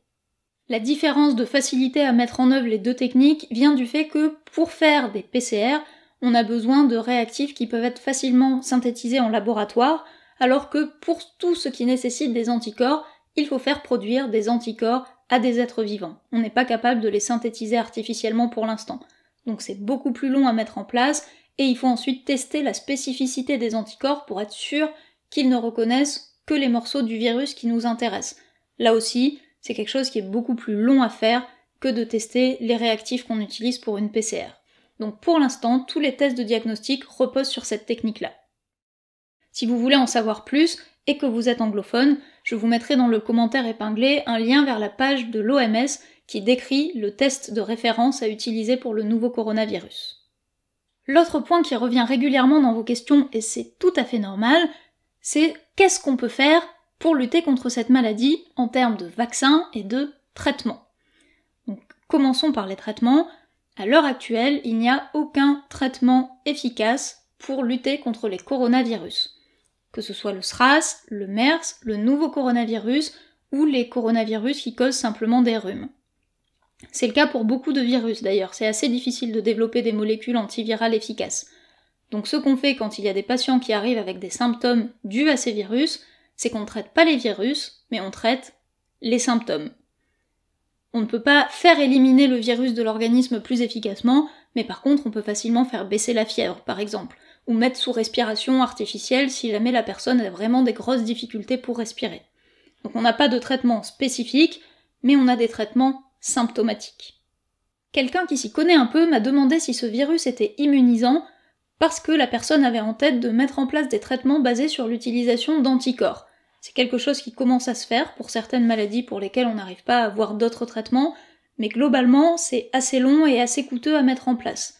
La différence de facilité à mettre en œuvre les deux techniques vient du fait que, pour faire des PCR, on a besoin de réactifs qui peuvent être facilement synthétisés en laboratoire, alors que pour tout ce qui nécessite des anticorps, il faut faire produire des anticorps à des êtres vivants. On n'est pas capable de les synthétiser artificiellement pour l'instant. Donc c'est beaucoup plus long à mettre en place, et il faut ensuite tester la spécificité des anticorps pour être sûr qu'ils ne reconnaissent que les morceaux du virus qui nous intéressent. Là aussi, c'est quelque chose qui est beaucoup plus long à faire que de tester les réactifs qu'on utilise pour une PCR. Donc pour l'instant, tous les tests de diagnostic reposent sur cette technique-là. Si vous voulez en savoir plus et que vous êtes anglophone, je vous mettrai dans le commentaire épinglé un lien vers la page de l'OMS qui décrit le test de référence à utiliser pour le nouveau coronavirus. L'autre point qui revient régulièrement dans vos questions, et c'est tout à fait normal, c'est qu'est-ce qu'on peut faire pour lutter contre cette maladie en termes de vaccins et de traitements. Donc, commençons par les traitements. À l'heure actuelle, il n'y a aucun traitement efficace pour lutter contre les coronavirus. Que ce soit le SRAS, le MERS, le nouveau coronavirus ou les coronavirus qui causent simplement des rhumes. C'est le cas pour beaucoup de virus d'ailleurs, c'est assez difficile de développer des molécules antivirales efficaces. Donc ce qu'on fait quand il y a des patients qui arrivent avec des symptômes dus à ces virus, c'est qu'on ne traite pas les virus, mais on traite les symptômes. On ne peut pas faire éliminer le virus de l'organisme plus efficacement, mais par contre on peut facilement faire baisser la fièvre, par exemple, ou mettre sous respiration artificielle si jamais la personne a vraiment des grosses difficultés pour respirer. Donc on n'a pas de traitement spécifique, mais on a des traitements symptomatiques. Quelqu'un qui s'y connaît un peu m'a demandé si ce virus était immunisant, parce que la personne avait en tête de mettre en place des traitements basés sur l'utilisation d'anticorps. C'est quelque chose qui commence à se faire pour certaines maladies pour lesquelles on n'arrive pas à avoir d'autres traitements, mais globalement c'est assez long et assez coûteux à mettre en place.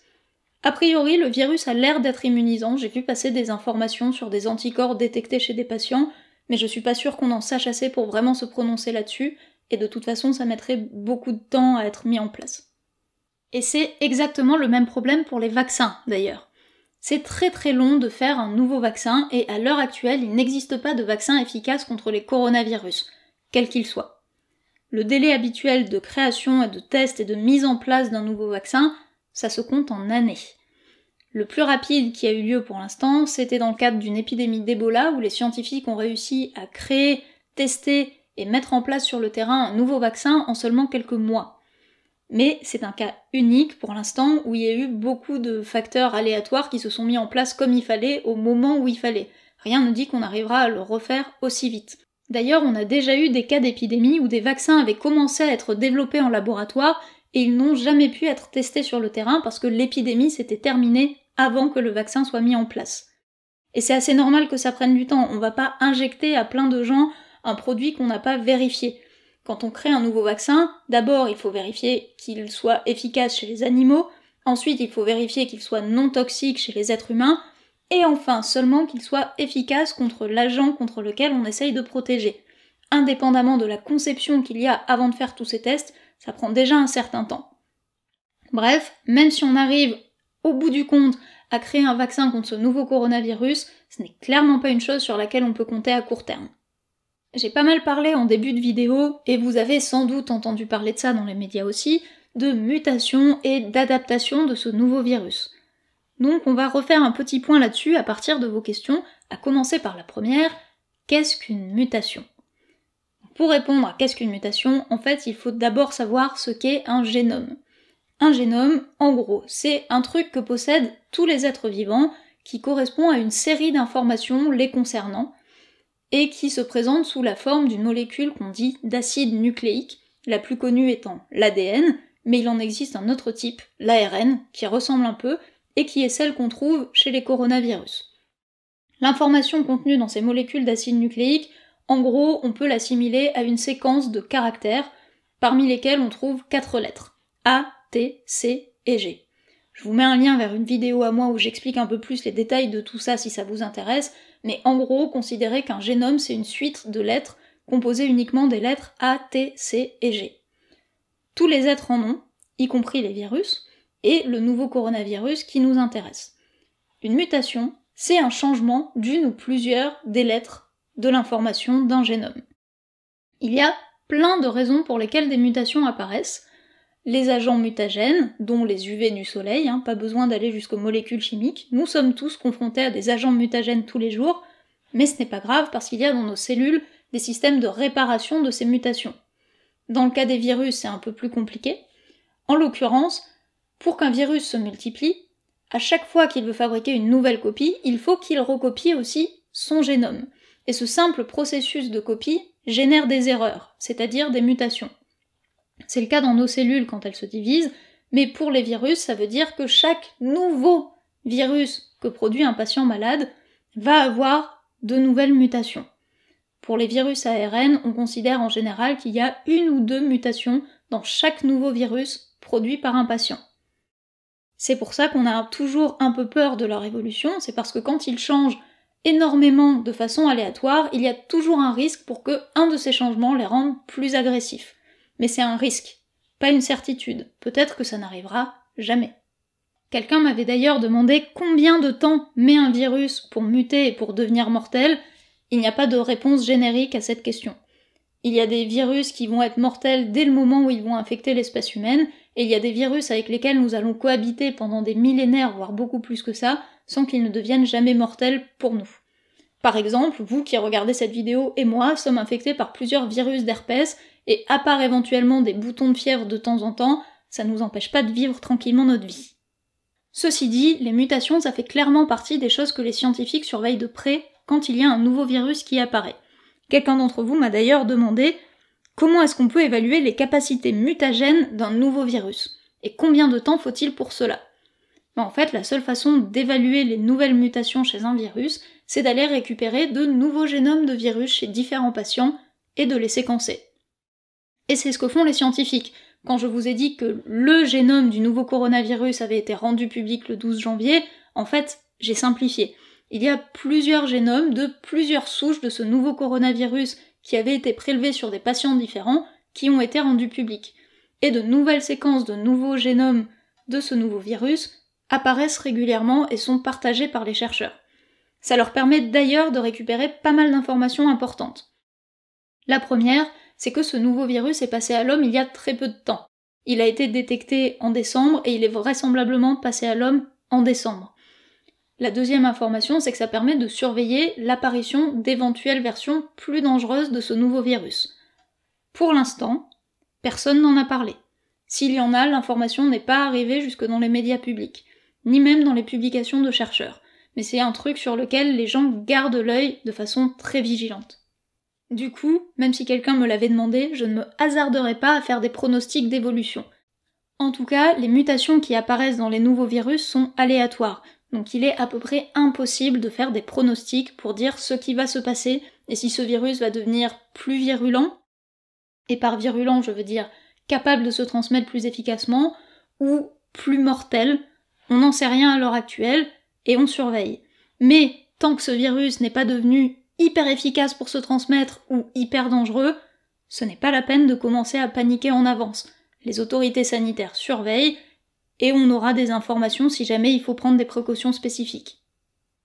A priori, le virus a l'air d'être immunisant, j'ai vu passer des informations sur des anticorps détectés chez des patients, mais je suis pas sûre qu'on en sache assez pour vraiment se prononcer là-dessus, et de toute façon ça mettrait beaucoup de temps à être mis en place. Et c'est exactement le même problème pour les vaccins d'ailleurs. C'est très très long de faire un nouveau vaccin et à l'heure actuelle, il n'existe pas de vaccin efficace contre les coronavirus, quel qu'il soit. Le délai habituel de création et de test et de mise en place d'un nouveau vaccin, ça se compte en années. Le plus rapide qui a eu lieu pour l'instant, c'était dans le cadre d'une épidémie d'Ebola où les scientifiques ont réussi à créer, tester et mettre en place sur le terrain un nouveau vaccin en seulement quelques mois. Mais c'est un cas unique pour l'instant où il y a eu beaucoup de facteurs aléatoires qui se sont mis en place comme il fallait, au moment où il fallait. Rien ne dit qu'on arrivera à le refaire aussi vite. D'ailleurs, on a déjà eu des cas d'épidémie où des vaccins avaient commencé à être développés en laboratoire et ils n'ont jamais pu être testés sur le terrain parce que l'épidémie s'était terminée avant que le vaccin soit mis en place. Et c'est assez normal que ça prenne du temps, on va pas injecter à plein de gens un produit qu'on n'a pas vérifié. Quand on crée un nouveau vaccin, d'abord il faut vérifier qu'il soit efficace chez les animaux, ensuite il faut vérifier qu'il soit non toxique chez les êtres humains, et enfin seulement qu'il soit efficace contre l'agent contre lequel on essaye de protéger. Indépendamment de la conception qu'il y a avant de faire tous ces tests, ça prend déjà un certain temps. Bref, même si on arrive au bout du compte à créer un vaccin contre ce nouveau coronavirus, ce n'est clairement pas une chose sur laquelle on peut compter à court terme. J'ai pas mal parlé en début de vidéo, et vous avez sans doute entendu parler de ça dans les médias aussi, de mutation et d'adaptation de ce nouveau virus. Donc on va refaire un petit point là-dessus à partir de vos questions, à commencer par la première, qu'est-ce qu'une mutation ? Pour répondre à qu'est-ce qu'une mutation, en fait il faut d'abord savoir ce qu'est un génome. Un génome, en gros, c'est un truc que possèdent tous les êtres vivants qui correspond à une série d'informations les concernant, et qui se présente sous la forme d'une molécule qu'on dit d'acide nucléique, la plus connue étant l'ADN, mais il en existe un autre type, l'ARN, qui ressemble un peu, et qui est celle qu'on trouve chez les coronavirus. L'information contenue dans ces molécules d'acide nucléique, en gros, on peut l'assimiler à une séquence de caractères, parmi lesquels on trouve 4 lettres, A, T, C et G. Je vous mets un lien vers une vidéo à moi où j'explique un peu plus les détails de tout ça si ça vous intéresse, mais en gros, considérez qu'un génome c'est une suite de lettres composée uniquement des lettres A, T, C et G. Tous les êtres en ont, y compris les virus, et le nouveau coronavirus qui nous intéresse. Une mutation, c'est un changement d'une ou plusieurs des lettres de l'information d'un génome. Il y a plein de raisons pour lesquelles des mutations apparaissent. Les agents mutagènes, dont les UV du soleil, hein, pas besoin d'aller jusqu'aux molécules chimiques, nous sommes tous confrontés à des agents mutagènes tous les jours, mais ce n'est pas grave parce qu'il y a dans nos cellules des systèmes de réparation de ces mutations. Dans le cas des virus, c'est un peu plus compliqué. En l'occurrence, pour qu'un virus se multiplie, à chaque fois qu'il veut fabriquer une nouvelle copie, il faut qu'il recopie aussi son génome. Et ce simple processus de copie génère des erreurs, c'est-à-dire des mutations. C'est le cas dans nos cellules quand elles se divisent, mais pour les virus, ça veut dire que chaque nouveau virus que produit un patient malade va avoir de nouvelles mutations. Pour les virus ARN, on considère en général qu'il y a 1 ou 2 mutations dans chaque nouveau virus produit par un patient. C'est pour ça qu'on a toujours un peu peur de leur évolution, c'est parce que quand ils changent énormément de façon aléatoire, il y a toujours un risque pour que un de ces changements les rende plus agressifs. Mais c'est un risque, pas une certitude. Peut-être que ça n'arrivera jamais. Quelqu'un m'avait d'ailleurs demandé combien de temps met un virus pour muter et pour devenir mortel. Il n'y a pas de réponse générique à cette question. Il y a des virus qui vont être mortels dès le moment où ils vont infecter l'espèce humaine, et il y a des virus avec lesquels nous allons cohabiter pendant des millénaires, voire beaucoup plus que ça, sans qu'ils ne deviennent jamais mortels pour nous. Par exemple, vous qui regardez cette vidéo et moi sommes infectés par plusieurs virus d'herpès, et à part éventuellement des boutons de fièvre de temps en temps, ça ne nous empêche pas de vivre tranquillement notre vie. Ceci dit, les mutations, ça fait clairement partie des choses que les scientifiques surveillent de près quand il y a un nouveau virus qui apparaît. Quelqu'un d'entre vous m'a d'ailleurs demandé comment est-ce qu'on peut évaluer les capacités mutagènes d'un nouveau virus ? Et combien de temps faut-il pour cela ? En fait, la seule façon d'évaluer les nouvelles mutations chez un virus, c'est d'aller récupérer de nouveaux génomes de virus chez différents patients et de les séquencer. Et c'est ce que font les scientifiques. Quand je vous ai dit que le génome du nouveau coronavirus avait été rendu public le 12 janvier, en fait, j'ai simplifié. Il y a plusieurs génomes de plusieurs souches de ce nouveau coronavirus qui avaient été prélevés sur des patients différents qui ont été rendus publics. Et de nouvelles séquences de nouveaux génomes de ce nouveau virus apparaissent régulièrement et sont partagées par les chercheurs. Ça leur permet d'ailleurs de récupérer pas mal d'informations importantes. La première, c'est que ce nouveau virus est passé à l'homme il y a très peu de temps. Il a été détecté en décembre et il est vraisemblablement passé à l'homme en décembre. La deuxième information, c'est que ça permet de surveiller l'apparition d'éventuelles versions plus dangereuses de ce nouveau virus. Pour l'instant, personne n'en a parlé. S'il y en a, l'information n'est pas arrivée jusque dans les médias publics, ni même dans les publications de chercheurs. Mais c'est un truc sur lequel les gens gardent l'œil de façon très vigilante. Du coup, même si quelqu'un me l'avait demandé, je ne me hasarderai pas à faire des pronostics d'évolution. En tout cas, les mutations qui apparaissent dans les nouveaux virus sont aléatoires, donc il est à peu près impossible de faire des pronostics pour dire ce qui va se passer et si ce virus va devenir plus virulent, et par virulent je veux dire capable de se transmettre plus efficacement ou plus mortel. On n'en sait rien à l'heure actuelle et on surveille. Mais tant que ce virus n'est pas devenu hyper efficace pour se transmettre ou hyper dangereux, ce n'est pas la peine de commencer à paniquer en avance. Les autorités sanitaires surveillent et on aura des informations si jamais il faut prendre des précautions spécifiques.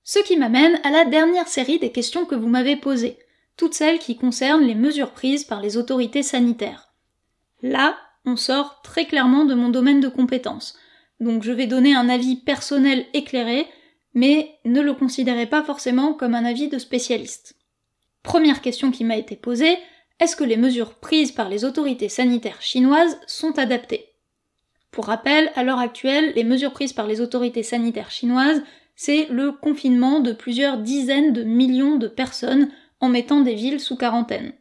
Ce qui m'amène à la dernière série des questions que vous m'avez posées, toutes celles qui concernent les mesures prises par les autorités sanitaires. Là, on sort très clairement de mon domaine de compétences, donc je vais donner un avis personnel éclairé, mais ne le considérez pas forcément comme un avis de spécialiste. Première question qui m'a été posée, est-ce que les mesures prises par les autorités sanitaires chinoises sont adaptées ? Pour rappel, à l'heure actuelle, les mesures prises par les autorités sanitaires chinoises, c'est le confinement de plusieurs dizaines de millions de personnes en mettant des villes sous quarantaine.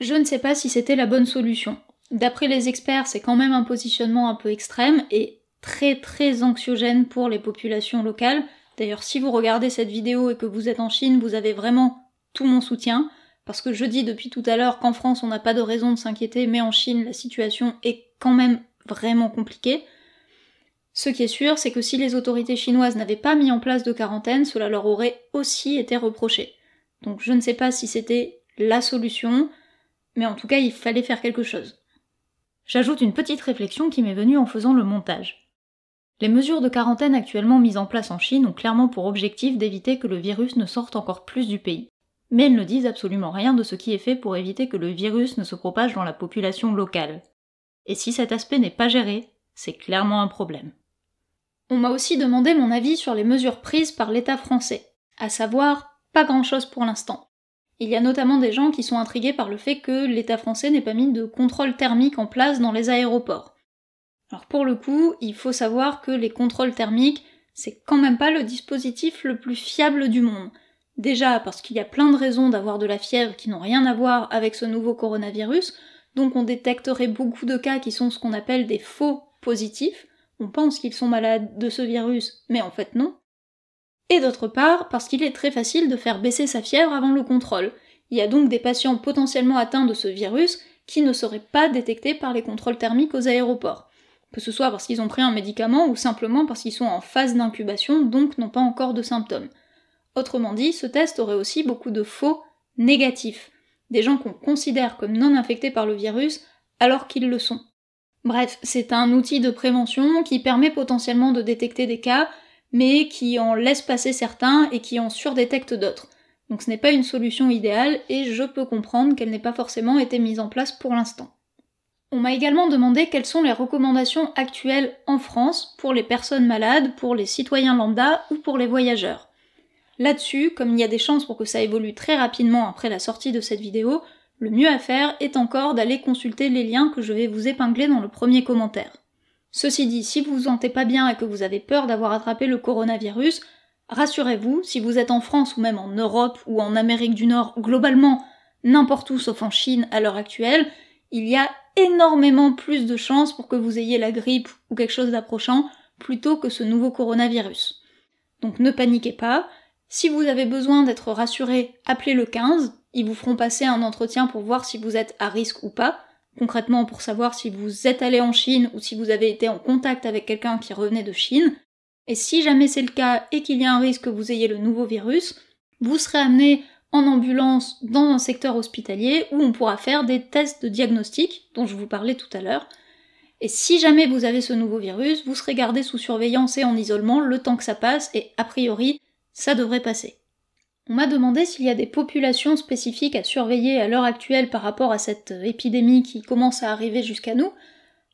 Je ne sais pas si c'était la bonne solution. D'après les experts, c'est quand même un positionnement un peu extrême et très très anxiogène pour les populations locales. D'ailleurs, si vous regardez cette vidéo et que vous êtes en Chine, vous avez vraiment tout mon soutien, parce que je dis depuis tout à l'heure qu'en France, on n'a pas de raison de s'inquiéter, mais en Chine, la situation est quand même vraiment compliquée. Ce qui est sûr, c'est que si les autorités chinoises n'avaient pas mis en place de quarantaine, cela leur aurait aussi été reproché. Donc je ne sais pas si c'était la solution, mais en tout cas, il fallait faire quelque chose. J'ajoute une petite réflexion qui m'est venue en faisant le montage. Les mesures de quarantaine actuellement mises en place en Chine ont clairement pour objectif d'éviter que le virus ne sorte encore plus du pays. Mais elles ne disent absolument rien de ce qui est fait pour éviter que le virus ne se propage dans la population locale. Et si cet aspect n'est pas géré, c'est clairement un problème. On m'a aussi demandé mon avis sur les mesures prises par l'État français, à savoir pas grand-chose pour l'instant. Il y a notamment des gens qui sont intrigués par le fait que l'État français n'ait pas mis de contrôle thermique en place dans les aéroports. Alors pour le coup, il faut savoir que les contrôles thermiques, c'est quand même pas le dispositif le plus fiable du monde. Déjà parce qu'il y a plein de raisons d'avoir de la fièvre qui n'ont rien à voir avec ce nouveau coronavirus, donc on détecterait beaucoup de cas qui sont ce qu'on appelle des faux positifs, on pense qu'ils sont malades de ce virus, mais en fait non. Et d'autre part, parce qu'il est très facile de faire baisser sa fièvre avant le contrôle. Il y a donc des patients potentiellement atteints de ce virus qui ne seraient pas détectés par les contrôles thermiques aux aéroports. Que ce soit parce qu'ils ont pris un médicament ou simplement parce qu'ils sont en phase d'incubation, donc n'ont pas encore de symptômes. Autrement dit, ce test aurait aussi beaucoup de faux négatifs, des gens qu'on considère comme non infectés par le virus alors qu'ils le sont. Bref, c'est un outil de prévention qui permet potentiellement de détecter des cas, mais qui en laisse passer certains et qui en surdétecte d'autres. Donc ce n'est pas une solution idéale et je peux comprendre qu'elle n'ait pas forcément été mise en place pour l'instant. On m'a également demandé quelles sont les recommandations actuelles en France pour les personnes malades, pour les citoyens lambda ou pour les voyageurs. Là-dessus, comme il y a des chances pour que ça évolue très rapidement après la sortie de cette vidéo, le mieux à faire est encore d'aller consulter les liens que je vais vous épingler dans le premier commentaire. Ceci dit, si vous vous sentez pas bien et que vous avez peur d'avoir attrapé le coronavirus, rassurez-vous, si vous êtes en France ou même en Europe ou en Amérique du Nord, globalement n'importe où sauf en Chine à l'heure actuelle, il y a énormément plus de chances pour que vous ayez la grippe ou quelque chose d'approchant plutôt que ce nouveau coronavirus. Donc ne paniquez pas, si vous avez besoin d'être rassuré, appelez le 15, ils vous feront passer un entretien pour voir si vous êtes à risque ou pas, concrètement pour savoir si vous êtes allé en Chine ou si vous avez été en contact avec quelqu'un qui revenait de Chine, et si jamais c'est le cas et qu'il y a un risque que vous ayez le nouveau virus, vous serez amené en ambulance dans un secteur hospitalier où on pourra faire des tests de diagnostic dont je vous parlais tout à l'heure. Et si jamais vous avez ce nouveau virus, vous serez gardé sous surveillance et en isolement le temps que ça passe et a priori, ça devrait passer. On m'a demandé s'il y a des populations spécifiques à surveiller à l'heure actuelle par rapport à cette épidémie qui commence à arriver jusqu'à nous.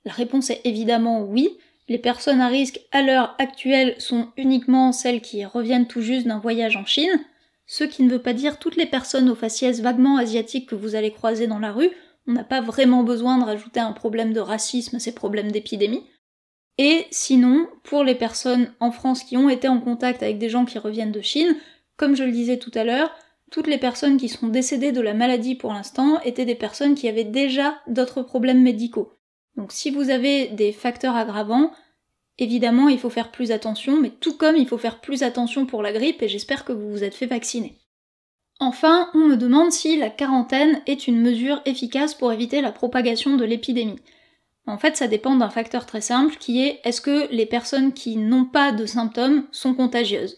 La réponse est évidemment oui. Les personnes à risque à l'heure actuelle sont uniquement celles qui reviennent tout juste d'un voyage en Chine. Ce qui ne veut pas dire toutes les personnes aux faciès vaguement asiatiques que vous allez croiser dans la rue, on n'a pas vraiment besoin de rajouter un problème de racisme à ces problèmes d'épidémie. Et sinon, pour les personnes en France qui ont été en contact avec des gens qui reviennent de Chine, comme je le disais tout à l'heure, toutes les personnes qui sont décédées de la maladie pour l'instant étaient des personnes qui avaient déjà d'autres problèmes médicaux. Donc si vous avez des facteurs aggravants, évidemment il faut faire plus attention, mais tout comme il faut faire plus attention pour la grippe, et j'espère que vous vous êtes fait vacciner. Enfin, on me demande si la quarantaine est une mesure efficace pour éviter la propagation de l'épidémie. En fait, ça dépend d'un facteur très simple qui est est-ce que les personnes qui n'ont pas de symptômes sont contagieuses?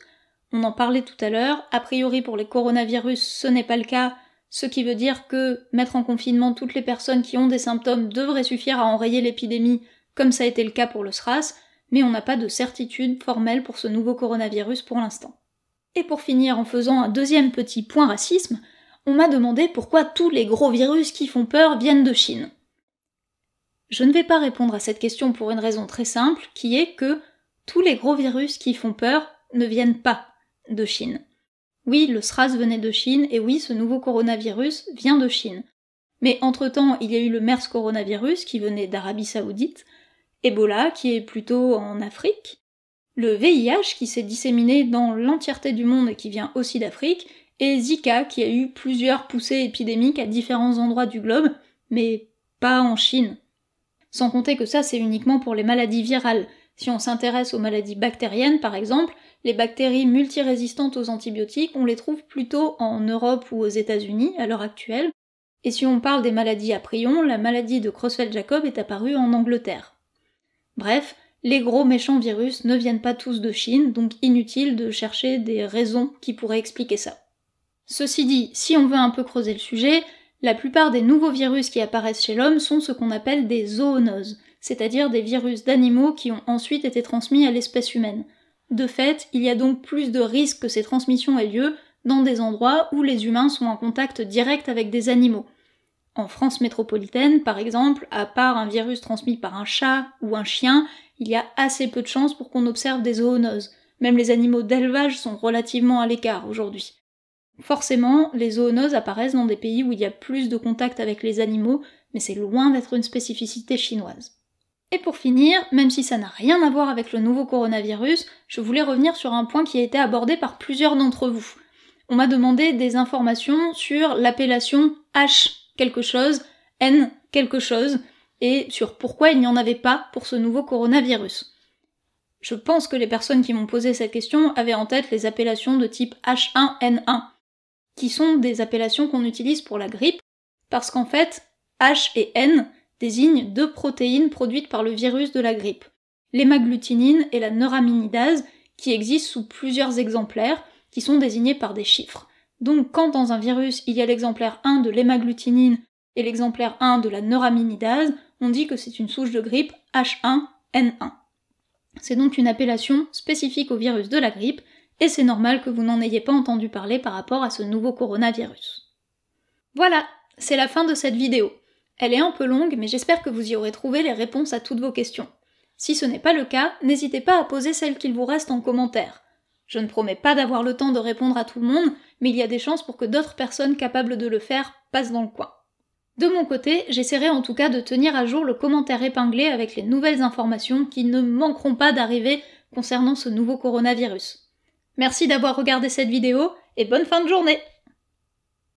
On en parlait tout à l'heure, a priori pour les coronavirus ce n'est pas le cas, ce qui veut dire que mettre en confinement toutes les personnes qui ont des symptômes devrait suffire à enrayer l'épidémie, comme ça a été le cas pour le SRAS, mais on n'a pas de certitude formelle pour ce nouveau coronavirus pour l'instant. Et pour finir en faisant un deuxième petit point racisme, on m'a demandé pourquoi tous les gros virus qui font peur viennent de Chine. Je ne vais pas répondre à cette question pour une raison très simple, qui est que tous les gros virus qui font peur ne viennent pas de Chine. Oui, le SRAS venait de Chine, et oui, ce nouveau coronavirus vient de Chine. Mais entre-temps, il y a eu le MERS coronavirus, qui venait d'Arabie Saoudite, Ebola, qui est plutôt en Afrique, le VIH, qui s'est disséminé dans l'entièreté du monde et qui vient aussi d'Afrique, et Zika, qui a eu plusieurs poussées épidémiques à différents endroits du globe, mais pas en Chine. Sans compter que ça, c'est uniquement pour les maladies virales. Si on s'intéresse aux maladies bactériennes, par exemple, les bactéries multirésistantes aux antibiotiques, on les trouve plutôt en Europe ou aux États-Unis à l'heure actuelle. Et si on parle des maladies à prions, la maladie de Creutzfeldt-Jakob est apparue en Angleterre. Bref, les gros méchants virus ne viennent pas tous de Chine, donc inutile de chercher des raisons qui pourraient expliquer ça. Ceci dit, si on veut un peu creuser le sujet, la plupart des nouveaux virus qui apparaissent chez l'homme sont ce qu'on appelle des zoonoses, c'est-à-dire des virus d'animaux qui ont ensuite été transmis à l'espèce humaine. De fait, il y a donc plus de risques que ces transmissions aient lieu dans des endroits où les humains sont en contact direct avec des animaux. En France métropolitaine, par exemple, à part un virus transmis par un chat ou un chien, il y a assez peu de chances pour qu'on observe des zoonoses. Même les animaux d'élevage sont relativement à l'écart aujourd'hui. Forcément, les zoonoses apparaissent dans des pays où il y a plus de contact avec les animaux, mais c'est loin d'être une spécificité chinoise. Et pour finir, même si ça n'a rien à voir avec le nouveau coronavirus, je voulais revenir sur un point qui a été abordé par plusieurs d'entre vous. On m'a demandé des informations sur l'appellation H quelque chose, N quelque chose, et sur pourquoi il n'y en avait pas pour ce nouveau coronavirus. Je pense que les personnes qui m'ont posé cette question avaient en tête les appellations de type H1N1. Qui sont des appellations qu'on utilise pour la grippe, parce qu'en fait, H et N désignent deux protéines produites par le virus de la grippe, l'hémagglutinine et la neuraminidase, qui existent sous plusieurs exemplaires, qui sont désignés par des chiffres. Donc quand dans un virus, il y a l'exemplaire 1 de l'hémagglutinine et l'exemplaire 1 de la neuraminidase, on dit que c'est une souche de grippe H1N1. C'est donc une appellation spécifique au virus de la grippe, et c'est normal que vous n'en ayez pas entendu parler par rapport à ce nouveau coronavirus. Voilà, c'est la fin de cette vidéo. Elle est un peu longue, mais j'espère que vous y aurez trouvé les réponses à toutes vos questions. Si ce n'est pas le cas, n'hésitez pas à poser celles qu'il vous reste en commentaire. Je ne promets pas d'avoir le temps de répondre à tout le monde, mais il y a des chances pour que d'autres personnes capables de le faire passent dans le coin. De mon côté, j'essaierai en tout cas de tenir à jour le commentaire épinglé avec les nouvelles informations qui ne manqueront pas d'arriver concernant ce nouveau coronavirus. Merci d'avoir regardé cette vidéo et bonne fin de journée!